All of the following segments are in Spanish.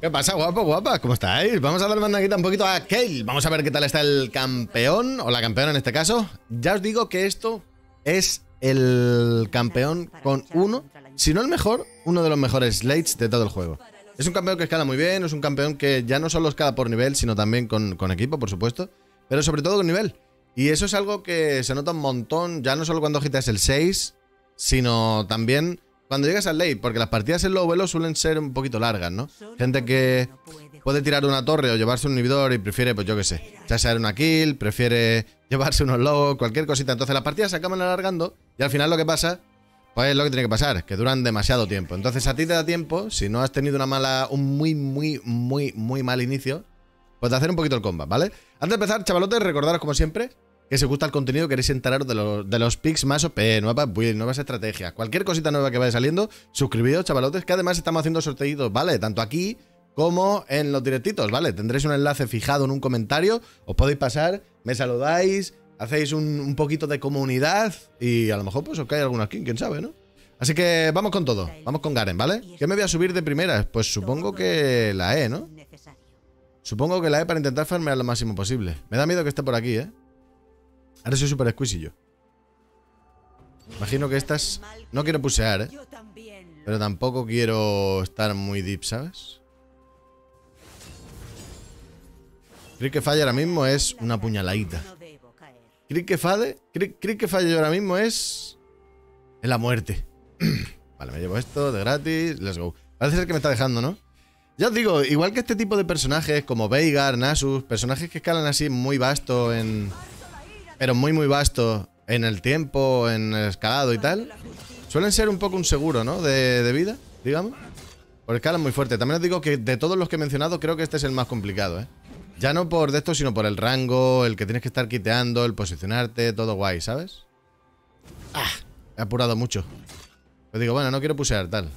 ¿Qué pasa, guapo, guapa? ¿Cómo estáis? Vamos a dar mandanguita un poquito a Kayle. Vamos a ver qué tal está el campeón, o la campeona en este caso. Ya os digo que esto es el campeón con uno, si no el mejor, uno de los mejores lates de todo el juego. Es un campeón que escala muy bien, es un campeón que ya no solo escala por nivel, sino también con equipo, por supuesto, pero sobre todo con nivel. Y eso es algo que se nota un montón, ya no solo cuando agitas el 6, sino también cuando llegas al late, porque las partidas en low velo suelen ser un poquito largas, ¿no? Gente que puede tirar una torre o llevarse un inhibidor y prefiere, pues yo qué sé, echarse una kill, prefiere llevarse unos lows, cualquier cosita. Entonces las partidas se acaban alargando y al final lo que pasa, pues es lo que tiene que pasar, que duran demasiado tiempo. Entonces a ti te da tiempo, si no has tenido una mala, un muy mal inicio, pues de hacer un poquito el combat, ¿vale? Antes de empezar, chavalotes, recordaros como siempre que si os gusta el contenido, queréis enteraros de los picks más OP, nuevas builds, nuevas estrategias, cualquier cosita nueva que vaya saliendo, suscribiros, chavalotes, que además estamos haciendo sorteitos, ¿vale? Tanto aquí como en los directitos, ¿vale? Tendréis un enlace fijado en un comentario, os podéis pasar, me saludáis, hacéis un poquito de comunidad y a lo mejor pues os cae alguna skin, quién sabe, ¿no? Así que vamos con todo, vamos con Garen, ¿vale? ¿Qué me voy a subir de primera? Pues supongo que la E, ¿no? Supongo que la E para intentar farmear lo máximo posible. Me da miedo que esté por aquí, ¿eh? Ahora soy súper exquisillo. Imagino que estas... No quiero pusear, ¿eh? Pero tampoco quiero estar muy deep, ¿sabes? Creo que falla ahora mismo es una puñaladita. Creo que falle yo ahora mismo es... Es la muerte. Vale, me llevo esto de gratis. Let's go. Parece ser que me está dejando, ¿no? Ya os digo, igual que este tipo de personajes como Veigar, Nasus, personajes que escalan así muy vasto en... Pero muy vasto en el tiempo, en el escalado y tal. Suelen ser un poco un seguro, ¿no? De vida, digamos. Porque escalan muy fuerte. También os digo que de todos los que he mencionado, creo que este es el más complicado, ¿eh? Ya no por de esto, sino por el rango, el que tienes que estar quiteando, el posicionarte, todo guay, ¿sabes? ¡Ah! He apurado mucho. Pues digo, bueno, no quiero pusear, tal.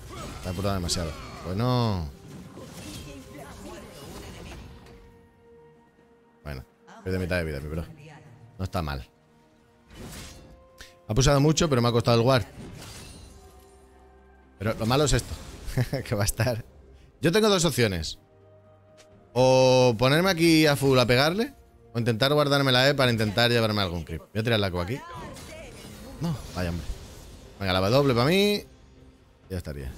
He apurado demasiado. Pues no... Bueno, pierde mitad de vida, mi bro. No está mal. Ha puseado mucho, pero me ha costado el guard. Pero lo malo es esto. Que va a estar... Yo tengo dos opciones. O ponerme aquí a full a pegarle, o intentar guardarme la E para intentar llevarme algún creep. Voy a tirar la Q aquí. No, vaya hombre. Venga, la doble para mí. Ya estaría.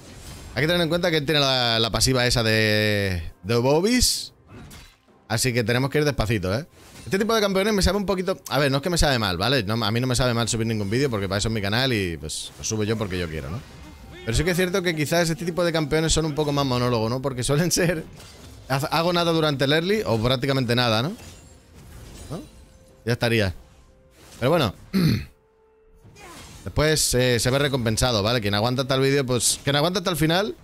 Hay que tener en cuenta que él tiene la pasiva esa de Bobis. Así que tenemos que ir despacito, ¿eh? Este tipo de campeones me sabe un poquito... A ver, no es que me sabe mal, ¿vale? No, a mí no me sabe mal subir ningún vídeo porque para eso es mi canal y pues lo subo yo porque yo quiero, ¿no? Pero sí que es cierto que quizás este tipo de campeones son un poco más monólogo, ¿no? Porque suelen ser... Hago nada durante el early o prácticamente nada, ¿no? ¿No? Ya estaría. Pero bueno. Después se ve recompensado, ¿vale? Quien aguanta hasta el vídeo, pues... Quien aguanta hasta el final...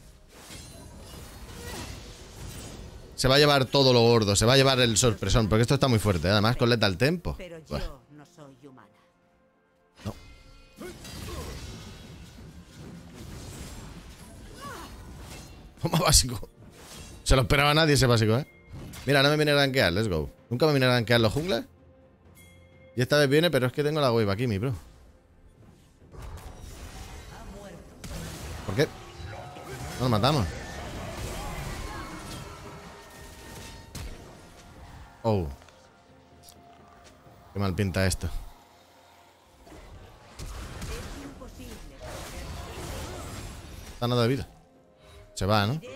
Se va a llevar todo lo gordo. Se va a llevar el sorpresón. Porque esto está muy fuerte, ¿eh? Además con Lethal Tempo. Pero yo no soy humana. No. Toma básico. Se lo esperaba a nadie ese básico, ¿eh? Mira, no me viene a rankear, let's go. Nunca me viene a rankear los junglas. Y esta vez viene, pero es que tengo la wave aquí, mi bro. ¿Por qué? No lo matamos. Oh. Qué mal pinta esto. Está nada de vida. Se va, ¿no? Que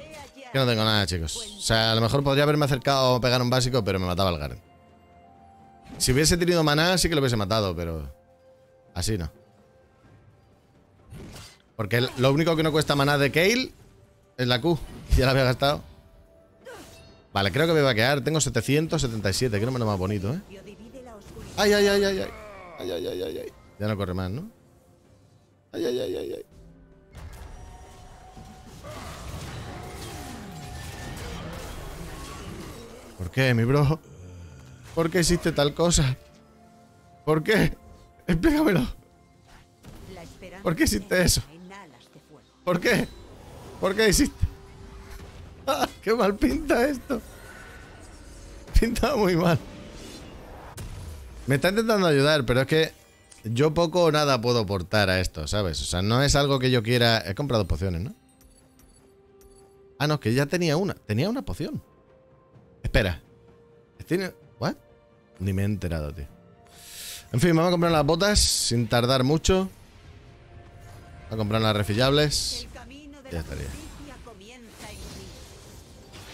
no tengo nada, chicos. O sea, a lo mejor podría haberme acercado a pegar un básico, pero me mataba el Garen. Si hubiese tenido maná, sí que lo hubiese matado, pero... Así no. Porque lo único que no cuesta maná de Kayle es la Q. Ya la había gastado. Vale, creo que me va a quedar. Tengo 777, creo que es lo más bonito, ¿eh? ¡Ay, ay, ay, ay, ay! ¡Ay, ay, ay, ay, ay! Ya no corre más, ¿no? ¡Ay, ay, ay, ay, ay! ¿Por qué, mi bro? ¿Por qué hiciste tal cosa? ¿Por qué? Explícamelo. ¿Por qué hiciste eso? ¿Por qué? ¿Por qué hiciste? ¡Ah, qué mal pinta esto! Pinta muy mal. Me está intentando ayudar, pero es que yo poco o nada puedo aportar a esto, ¿sabes? O sea, no es algo que yo quiera... He comprado pociones, ¿no? Ah, no, que ya tenía una. Tenía una poción. Espera. ¿Tiene? ¿What? Ni me he enterado, tío. En fin, vamos a comprar las botas sin tardar mucho. Vamos a comprar las refillables. Ya estaría.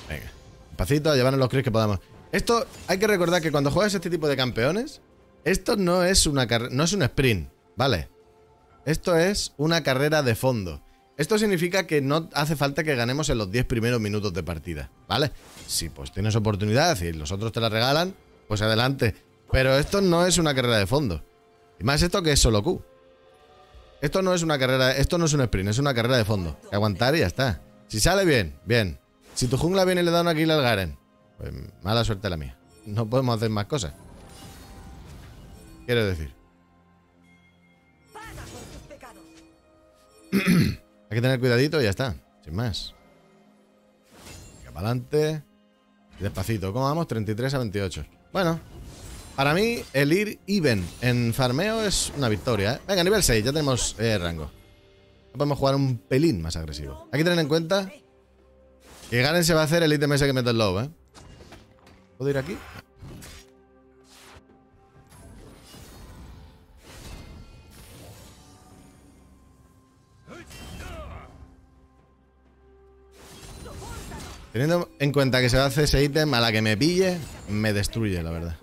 Venga. Despacito, a llevarnos los creeps que podamos. Esto, hay que recordar que cuando juegas este tipo de campeones, esto no es una carrera, no es un sprint, ¿vale? Esto es una carrera de fondo. Esto significa que no hace falta que ganemos en los 10 primeros minutos de partida, ¿vale? Si pues tienes oportunidad y los otros te la regalan, pues adelante. Pero esto no es una carrera de fondo. Y más esto que es solo Q. Esto no es una carrera, esto no es un sprint, es una carrera de fondo. Que aguantar y ya está. Si sale bien, bien. Si tu jungla viene y le da una kill al Garen, pues mala suerte la mía. No podemos hacer más cosas. Quiero decir. Hay que tener cuidadito y ya está. Sin más. Venga, para adelante. Despacito. ¿Cómo vamos? 33 a 28. Bueno. Para mí, el ir even en farmeo es una victoria, ¿eh? Venga, nivel 6. Ya tenemos rango. Podemos jugar un pelín más agresivo. Hay que tener en cuenta que Garen se va a hacer el ítem ese que mete el low, ¿eh? ¿Puedo ir aquí? Teniendo en cuenta que se hace ese ítem, a la que me pille, me destruye, la verdad.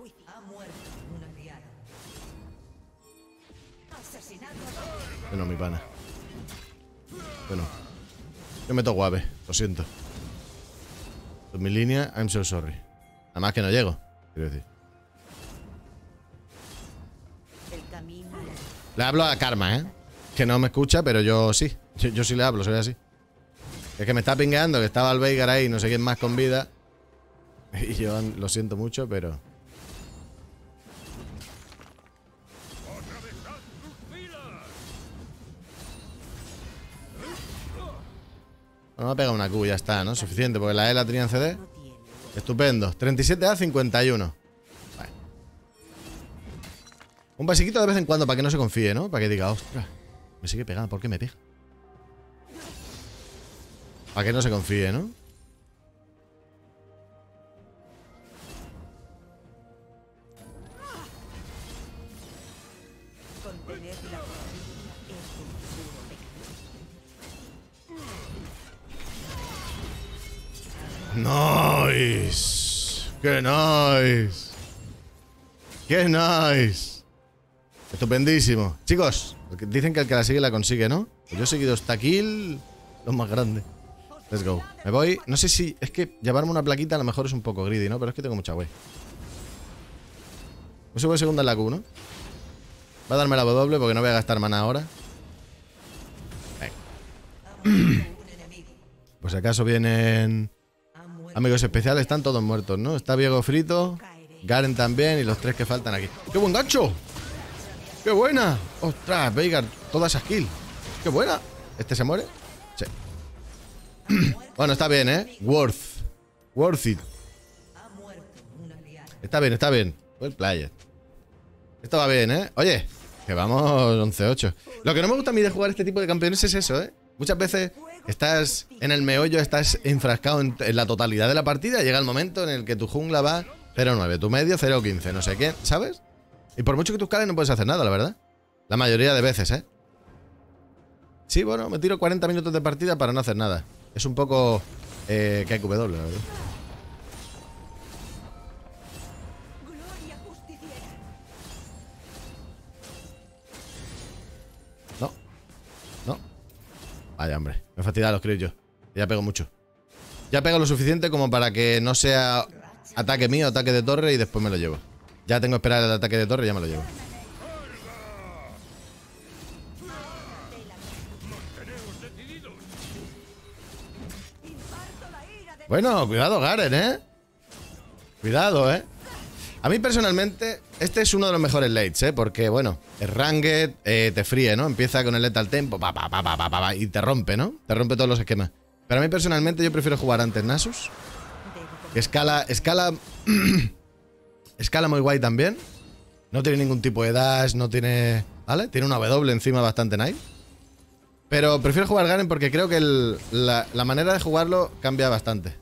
Bueno, mi pana. Bueno. Yo meto guave, lo siento. En mi línea, I'm so sorry. Nada más que no llego, quiero decir. Le hablo a Karma, ¿eh? Que no me escucha, pero yo sí. Yo sí le hablo, soy así. Es que me está pingueando, que estaba el Veigar ahí, no sé quién más con vida. Y yo lo siento mucho, pero... Bueno, me ha pegado una Q, ya está, ¿no? Suficiente, porque la E la tenía en CD. Estupendo. 37 a 51. Vale. Un basiquito de vez en cuando para que no se confíe, ¿no? Para que diga, ostras, me sigue pegando, ¿por qué me pega? Para que no se confíe, ¿no? Nice. Qué nice. Qué nice. Estupendísimo. Chicos, dicen que el que la sigue la consigue, ¿no? Pues yo he seguido esta kill, los más grandes. Let's go. Me voy. No sé si... Es que llevarme una plaquita a lo mejor es un poco greedy, ¿no? Pero es que tengo mucha wey. Me subo de segunda en la Q, ¿no? Va a darme la W porque no voy a gastar mana ahora. Venga. Pues si acaso vienen... Amigos especiales, están todos muertos, ¿no? Está Viego frito, Garen también y los tres que faltan aquí. ¡Qué buen gancho! ¡Qué buena! ¡Ostras, Veigar! Todas esas kills. ¡Qué buena! ¿Este se muere? Sí. Bueno, está bien, ¿eh? Worth it. Está bien, está bien. Well played. Esto va bien, ¿eh? Oye, que vamos 11-8. Lo que no me gusta a mí de jugar este tipo de campeones es eso, ¿eh? Muchas veces estás en el meollo, estás enfrascado en la totalidad de la partida. Llega el momento en el que tu jungla va 0-9, tu medio 0-15, no sé qué, ¿sabes? Y por mucho que tus caras no puedes hacer nada, la verdad. La mayoría de veces, ¿eh? Sí, bueno, me tiro 40 minutos de partida para no hacer nada. Es un poco... KQW, la verdad. No. No. Vaya, hombre. Me fastidia los creeps yo. Ya pego mucho. Ya pego lo suficiente como para que no sea ataque mío, ataque de torre y después me lo llevo. Ya tengo que esperar el ataque de torre y ya me lo llevo. Bueno, cuidado Garen, ¿eh? Cuidado, ¿eh? A mí personalmente, este es uno de los mejores lates, ¿eh? Porque, bueno, el ranked te fríe, ¿no? Empieza con el Lethal Tempo, y te rompe, ¿no? Te rompe todos los esquemas. Pero a mí personalmente yo prefiero jugar antes Nasus. Que escala... escala muy guay también. No tiene ningún tipo de dash, no tiene... ¿Vale? Tiene una W encima bastante nice. Pero prefiero jugar Garen porque creo que la manera de jugarlo cambia bastante.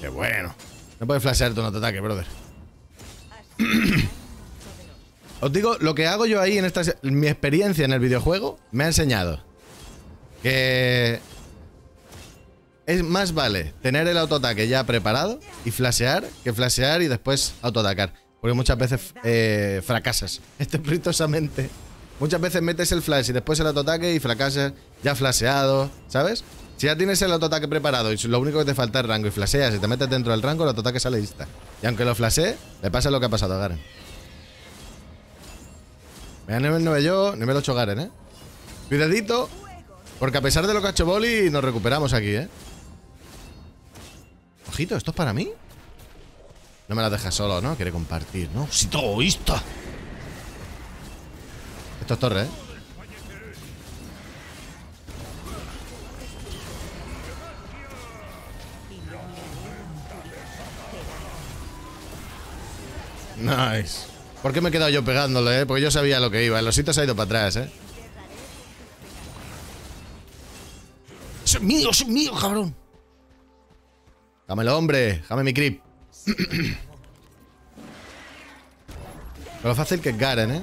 Qué bueno. No puedes flashear tu autoataque, brother. Os digo, lo que hago yo ahí en esta... Mi experiencia en el videojuego me ha enseñado que... Es más vale tener el autoataque ya preparado y flashear, que flashear y después autoatacar. Porque muchas veces fracasas estrepitosamente. Muchas veces metes el flash y después el autoataque y fracasas ya flasheado, ¿sabes? Si ya tienes el autoataque preparado y lo único que te falta es rango y flasheas y te metes dentro del rango, el autoataque sale lista. Y aunque lo flashee, le pasa lo que ha pasado a Garen. Me da nivel 9 yo, nivel 8 Garen, ¿eh? Cuidadito, porque a pesar de lo que ha hecho Boli, nos recuperamos aquí, ¿eh? Ojito, ¿esto es para mí? No me la dejas solo, ¿no? Quiere compartir, ¿no? ¡Si egoísta! Esto es torre, ¿eh? Nice. ¿Por qué me he quedado yo pegándole, eh? Porque yo sabía lo que iba. El osito se ha ido para atrás, ¿eh? Es mío, cabrón. Dámelo, hombre. Dame mi creep. Lo fácil que es Garen, ¿eh?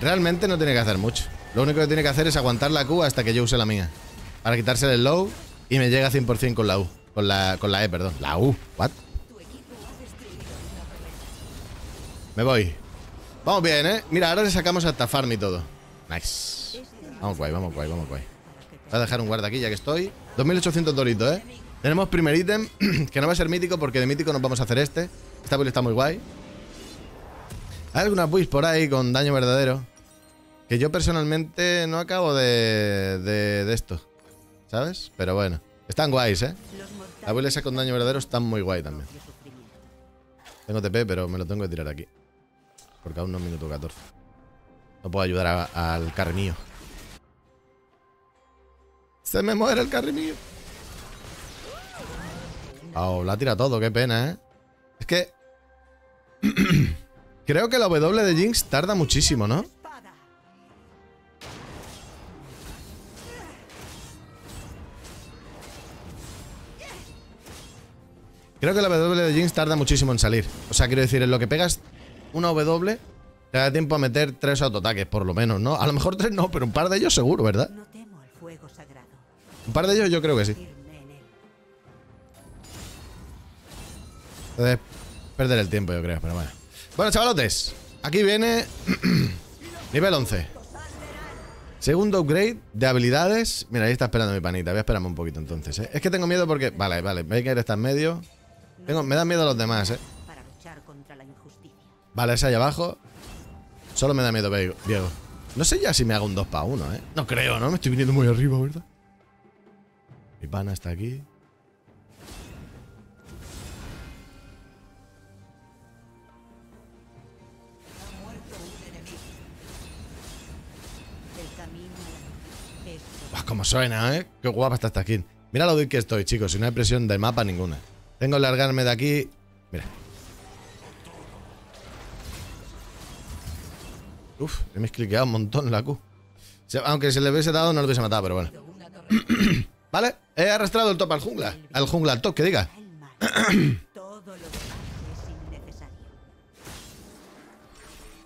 Realmente no tiene que hacer mucho. Lo único que tiene que hacer es aguantar la Q hasta que yo use la mía. Para quitarse el low y me llega 100% con la U. Con la E, perdón. La U. What? Me voy. Vamos bien, ¿eh? Mira, ahora le sacamos hasta farm y todo. Nice. Vamos guay, vamos guay, vamos guay. Voy a dejar un guarda aquí ya que estoy. 2800 doritos, ¿eh? Tenemos primer ítem, que no va a ser mítico porque de mítico nos vamos a hacer este. Esta build está muy guay. Hay algunas builds por ahí con daño verdadero que yo personalmente no acabo de esto, ¿sabes? Pero bueno, están guays, ¿eh? La build esa con daño verdadero están muy guay también. Tengo TP, pero me lo tengo que tirar aquí porque aún no es minuto 14. No puedo ayudar al carry mío. Se me muere el carry mío. Oh, la tira todo, qué pena, ¿eh? Es que... Creo que la W de Jinx tarda muchísimo, ¿no? Creo que la W de Jinx tarda muchísimo en salir. O sea, quiero decir, en lo que pegas una W, te da tiempo a meter 3 autoataques, por lo menos, ¿no? A lo mejor 3 no, pero un par de ellos seguro, ¿verdad? Un par de ellos yo creo que sí. Entonces, perder el tiempo yo creo, pero bueno. Bueno, chavalotes, aquí viene nivel 11. Segundo upgrade de habilidades. Mira, ahí está esperando mi panita, voy a esperarme un poquito entonces, ¿eh? Es que tengo miedo porque... Vale, vale, Veigar está en medio. Me dan miedo a los demás, ¿eh? Vale, es allá abajo. Solo me da miedo Diego. No sé ya si me hago un 2-1, ¿eh? No creo, ¿no? Me estoy viniendo muy arriba, ¿verdad? Mi pana está aquí. Como suena, ¿eh? Qué guapa está esta skin. Mira lo doy que estoy, chicos. Si no hay presión de mapa ninguna. Tengo que largarme de aquí. Mira. Uf, me he cliqueado un montón la Q. Aunque si le hubiese dado no lo hubiese matado, pero bueno. Vale, he arrastrado el top al jungla. Al jungla, al top, que diga.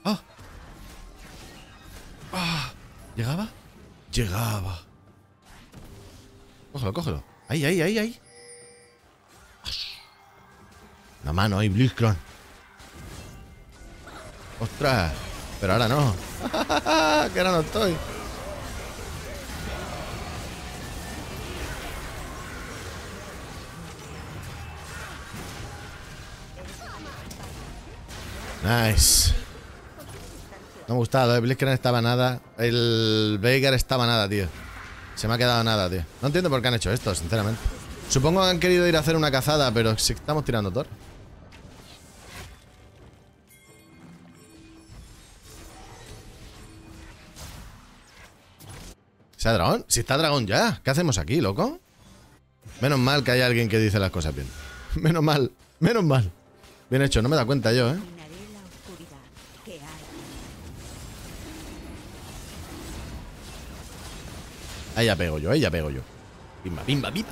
Oh. Oh. ¿Llegaba? Llegaba. Cógelo, cógelo. Ahí, ahí, ahí, ahí. La mano ahí, Blitzcrank. Ostras. Pero ahora no. Que ahora no estoy. Nice. No me ha gustado, ¿eh? Blitzcrank estaba nada. El Veigar estaba nada, tío. Se me ha quedado nada, tío. No entiendo por qué han hecho esto, sinceramente. Supongo que han querido ir a hacer una cazada, pero si estamos tirando torre. ¿Está dragón? Si está dragón ya. ¿Qué hacemos aquí, loco? Menos mal que hay alguien que dice las cosas bien. Menos mal, menos mal. Bien hecho, no me da cuenta yo, ¿eh? Ahí ya pego yo, ahí ya pego yo. Pimba, pimba, pimba.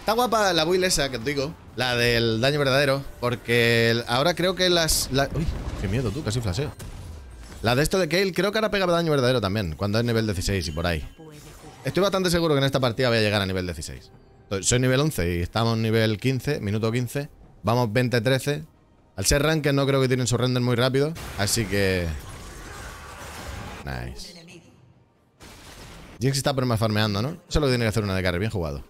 Está guapa la build esa que os digo, la del daño verdadero, porque ahora creo que las... Uy, qué miedo tú, casi flaseo. La de esto de Kayle creo que ahora pega daño verdadero también, cuando es nivel 16 y por ahí. Estoy bastante seguro que en esta partida voy a llegar a nivel 16. Soy nivel 11 y estamos nivel 15, minuto 15. Vamos 20-13. Al ser ranked no creo que tienen su render muy rápido, así que... Nice. Jinx está permafarmeando, ¿no? Eso lo tiene que hacer una de carry, bien jugado.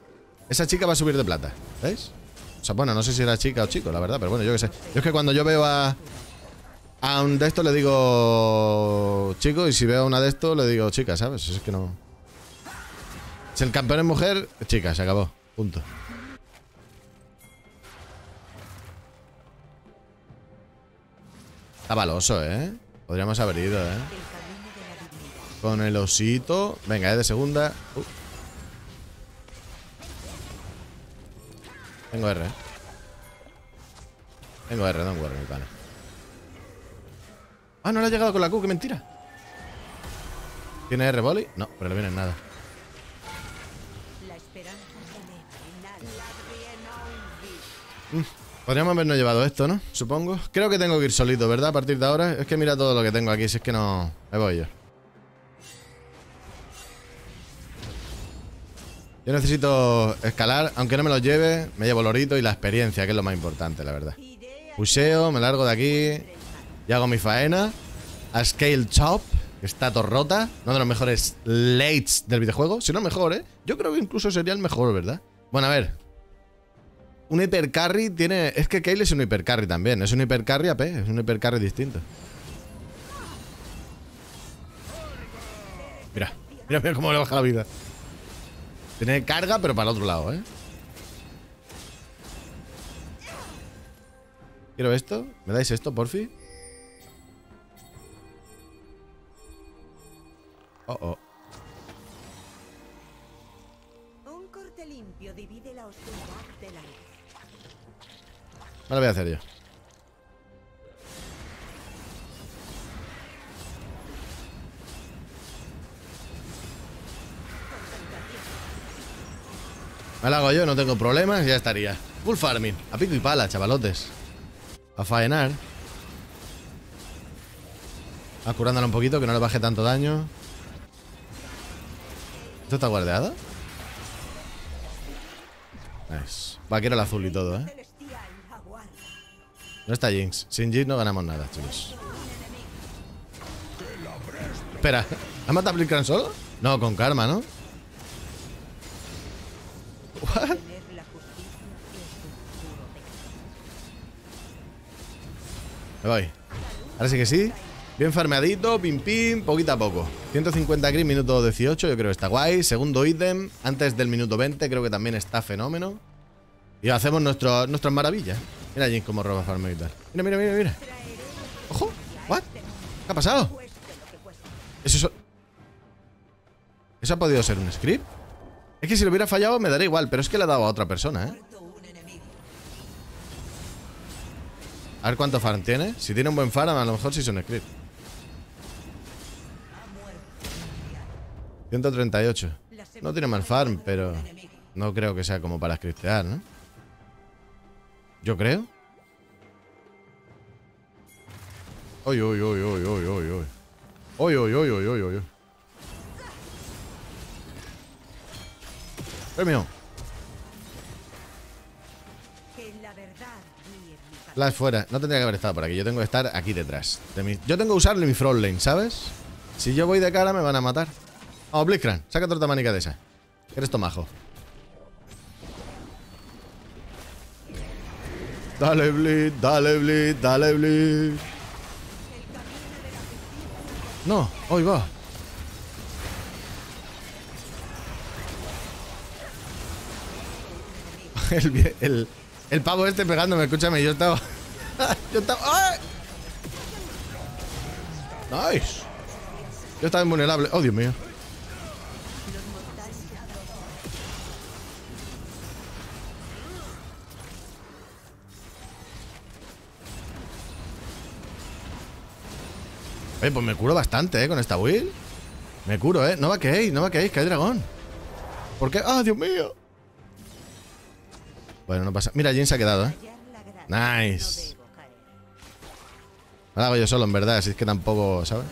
Esa chica va a subir de plata, ¿veis? O sea, bueno, no sé si era chica o chico, la verdad, pero bueno, yo qué sé. Yo es que cuando yo veo a un de estos le digo chico, y si veo a una de estos le digo chica, ¿sabes? Es que no... Si el campeón es mujer, chica, se acabó. Punto. Está baloso, ¿eh? Podríamos haber ido, ¿eh? Con el osito. Venga, es de segunda. Tengo R. Tengo R, don't worry, mi pana. Ah, no le ha llegado con la Q, qué mentira. ¿Tiene R volley? No, pero le viene nada. Podríamos habernos llevado esto, ¿no? Supongo. Creo que tengo que ir solito, ¿verdad? A partir de ahora. Es que mira todo lo que tengo aquí, si es que no... Me voy yo. Yo necesito escalar, aunque no me lo lleve, me llevo el orito y la experiencia, que es lo más importante, la verdad. Puseo, me largo de aquí y hago mi faena. A Scale Chop, que está torrota, uno de los mejores lates del videojuego, si no el mejor, ¿eh? Yo creo que incluso sería el mejor, ¿verdad? Bueno, a ver. Un hipercarry tiene... Es que Kayle es un hipercarry también, es un hipercarry AP, es un hipercarry distinto. Mira, mira, mira cómo le baja la vida. Tiene carga, pero para el otro lado, ¿eh? Quiero esto. ¿Me dais esto, porfi? Oh, oh. Un corte limpio divide la oscuridad de la luz. Me lo voy a hacer yo. Me la hago yo, no tengo problemas, ya estaría. Full farming, a pico y pala, chavalotes. A faenar. A curándola un poquito, que no le baje tanto daño. ¿Esto está guardeado? Nice. Vaquero el azul y todo, ¿eh? No está Jinx. Sin Jinx no ganamos nada, chicos. Espera, ¿ha matado a Blitzcrank solo? No, con Karma, ¿no? ¿What? Me voy. Ahora sí que sí. Bien farmeadito, pim pim, poquito a poco. 150 creep, minuto 18, yo creo que está guay. Segundo ítem, antes del minuto 20, creo que también está fenómeno. Y hacemos nuestras maravillas. Mira Jinx como roba farmeo y tal. Mira, mira, mira, mira. ¡Ojo! ¿What? ¿Qué ha pasado? ¿Eso ha podido ser un script? Es que si lo hubiera fallado me daría igual, pero es que le ha dado a otra persona, ¿eh? A ver cuánto farm tiene. Si tiene un buen farm, a lo mejor sí es un script. 138. No tiene mal farm, pero no creo que sea como para scriptear, ¿no? Yo creo. Uy, uy, uy, uy, uy, uy, uy. Uy, uy, uy, uy, uy, uy. Premio. Flash fuera. No tendría que haber estado por aquí. Yo tengo que estar aquí detrás de mi... Yo tengo que usarle mi front lane, ¿sabes? Si yo voy de cara me van a matar. Oh, Blitzcrank, saca otra manica de esa. Eres tomajo. Dale, Blitz, dale, Blitz, dale, Blitz. No, hoy va. El pavo este pegándome, escúchame, yo estaba... yo estaba... ¡Ay! ¡Nice! Yo estaba invulnerable. ¡Oh, Dios mío! Oye, pues me curo bastante, con esta build. Me curo, No vaqueéis, no vaqueéis, que hay dragón. ¿Por qué? ¡Ah, Dios mío! Bueno, no pasa. Mira, Jinx se ha quedado, Nice. No la hago yo solo, en verdad, si es que tampoco, ¿sabes?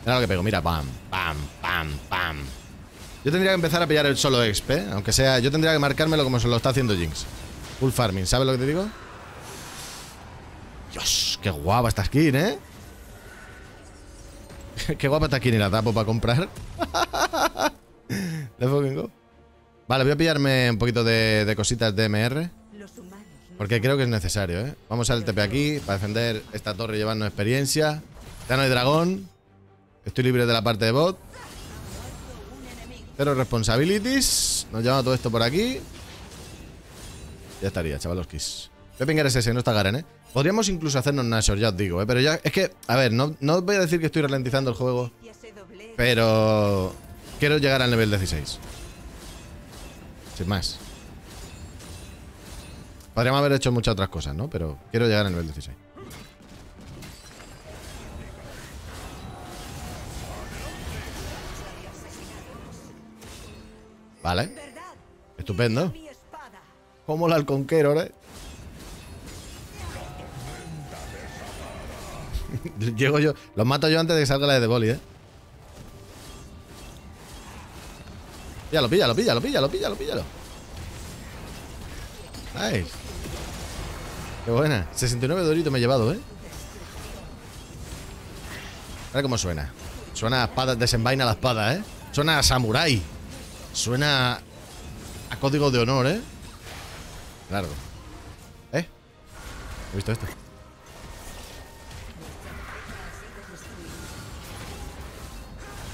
Mira lo que pego, mira, pam, pam, pam, pam. Yo tendría que empezar a pillar el solo exp, aunque sea, yo tendría que marcármelo como se lo está haciendo Jinx. Full farming, ¿sabes lo que te digo? Dios, qué guapa esta skin, Qué guapa esta skin y la tapo para comprar. Vale, voy a pillarme un poquito de cositas de MR. Porque creo que es necesario, Vamos al TP aquí para defender esta torre y llevarnos experiencia. Ya no hay dragón. Estoy libre de la parte de bot. Cero responsibilities. Nos llevamos todo esto por aquí. Ya estaría, chavaloskis. Voy a pingar ese, no está Garen, Podríamos incluso hacernos Nasus, ya os digo, Pero ya, es que, a ver, no os voy a decir que estoy ralentizando el juego, pero quiero llegar al nivel 16. Sin más. Podríamos haber hecho muchas otras cosas, Pero quiero llegar al nivel 16. Vale. Estupendo. Como el halconquero, Llego yo. Los mato yo antes de que salga la de boli, Píllalo, píllalo, píllalo, píllalo, píllalo, píllalo. Nice. Qué buena. 69 doritos me he llevado, Mira cómo suena. Suena a espada, desenvaina la espada, Suena a samurái. Suena a código de honor, Largo. He visto esto.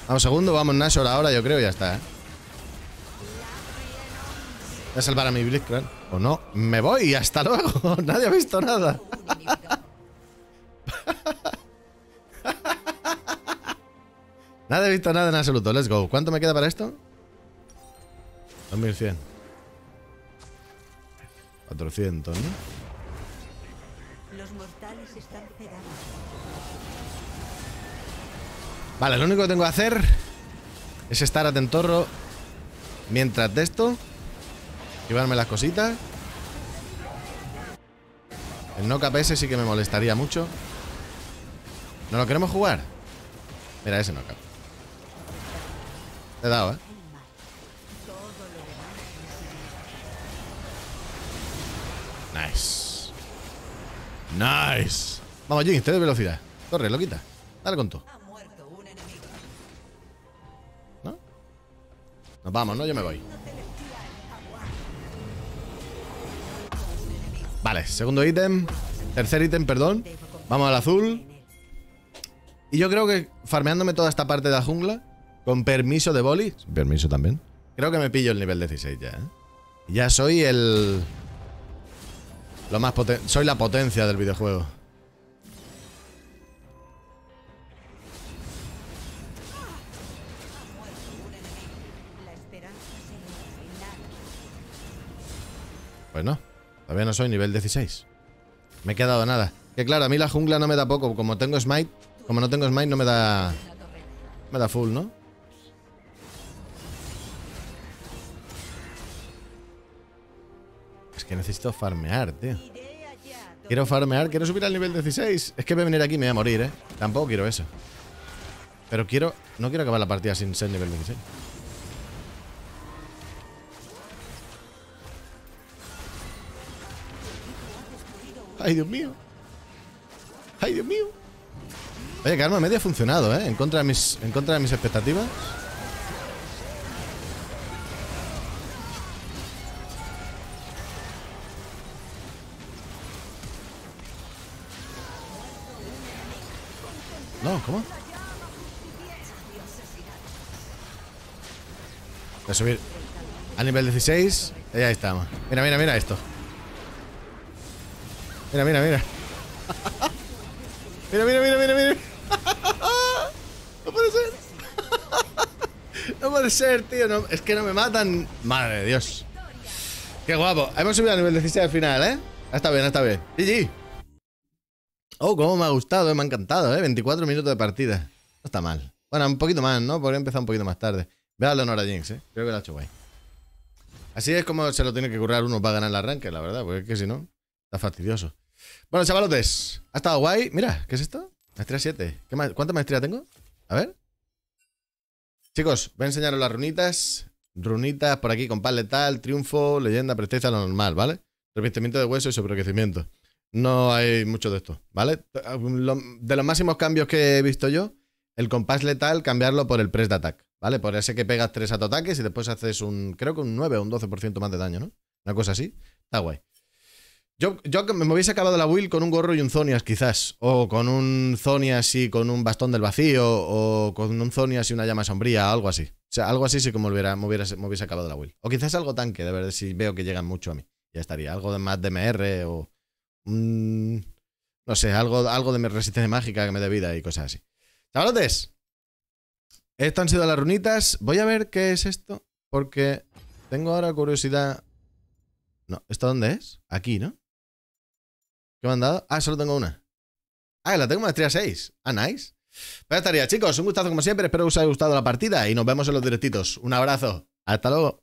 Vamos, segundo. Vamos, Nasus ahora, yo creo, ya está, Voy a salvar a mi Blitzcrank. O no, me voy, hasta luego. Nadie ha visto nada. Nadie ha visto nada en absoluto. Let's go. ¿Cuánto me queda para esto? 2100. 400, Los mortales están pegados. Vale, lo único que tengo que hacer es estar atentorro mientras de esto. Llevarme las cositas. El knock-up ese sí que me molestaría mucho. ¿No lo queremos jugar? Mira ese knock-up. Te he dado, Nice. Nice. Vamos, Jinx, te doy velocidad. Torre, lo quita. Dale con todo. ¿No? Nos vamos, Yo me voy. Vale, segundo ítem. Tercer ítem, perdón. Vamos al azul. Y yo creo que farmeándome toda esta parte de la jungla, con permiso de boli, sin permiso también, creo que me pillo el nivel 16 ya, Ya soy el... Lo más potente. Soy la potencia del videojuego. Pues no. Todavía no soy nivel 16. Me he quedado nada. Que claro, a mí la jungla no me da poco. Como tengo smite, como no tengo smite, no me da. Me da full, Es que necesito farmear, tío. Quiero farmear, quiero subir al nivel 16. Es que voy a venir aquí y me voy a morir, Tampoco quiero eso. Pero quiero. No quiero acabar la partida sin ser nivel 16. ¡Ay, Dios mío! ¡Ay, Dios mío! Oye, Karma media ha funcionado, En contra de mis expectativas. No, ¿cómo? Voy a subir al nivel 16. Y ahí estamos. Mira, mira, mira esto. Mira, mira, mira. Mira, mira, mira, mira, mira. No puede ser. No puede ser, tío. No, es que no me matan. Madre de Dios. Qué guapo. Hemos subido a nivel 16 al final, Ha estado bien, ha estado bien. GG. Oh, cómo me ha gustado, me ha encantado, 24 minutos de partida. No está mal. Bueno, un poquito más, ¿no? Porque he empezado un poquito más tarde. Voy a darle honor a Jinx, Creo que lo ha hecho guay. Así es como se lo tiene que currar uno para ganar el arranque, la verdad. Porque es que si no, está fastidioso. Bueno, chavalotes, ha estado guay. Mira, ¿qué es esto? Maestría 7. ¿Cuánta maestría tengo? A ver. Chicos, voy a enseñaros las runitas. Runitas por aquí, compás letal, triunfo, leyenda, presteza, lo normal, ¿vale? Revestimiento de hueso y sobrecrecimiento. No hay mucho de esto, ¿vale? De los máximos cambios que he visto yo, el compás letal, cambiarlo por el press de attack, ¿vale? Por ese que pegas 3 autoataques y después haces un, creo que un 9 o un 12% más de daño, ¿no? Una cosa así. Está guay. Yo me hubiese acabado la build con un gorro y un Zonias, quizás. O con un Zonias y con un bastón del vacío. O con un Zonias y una llama sombría, algo así. O sea, algo así sí que me hubiese acabado la build. O quizás algo tanque, de verdad, si veo que llegan mucho a mí. Ya estaría. Algo de más DMR o... no sé, algo de resistencia mágica que me dé vida y cosas así. Chavalotes, estas han sido las runitas. Voy a ver qué es esto, porque tengo ahora curiosidad. No, ¿esto dónde es? Aquí, ¿no? ¿Qué me han dado? Ah, solo tengo una. Ah, la tengo maestría 6. Ah, nice. Pues ya estaría, chicos. Un gustazo como siempre. Espero que os haya gustado la partida y nos vemos en los directitos. Un abrazo. Hasta luego.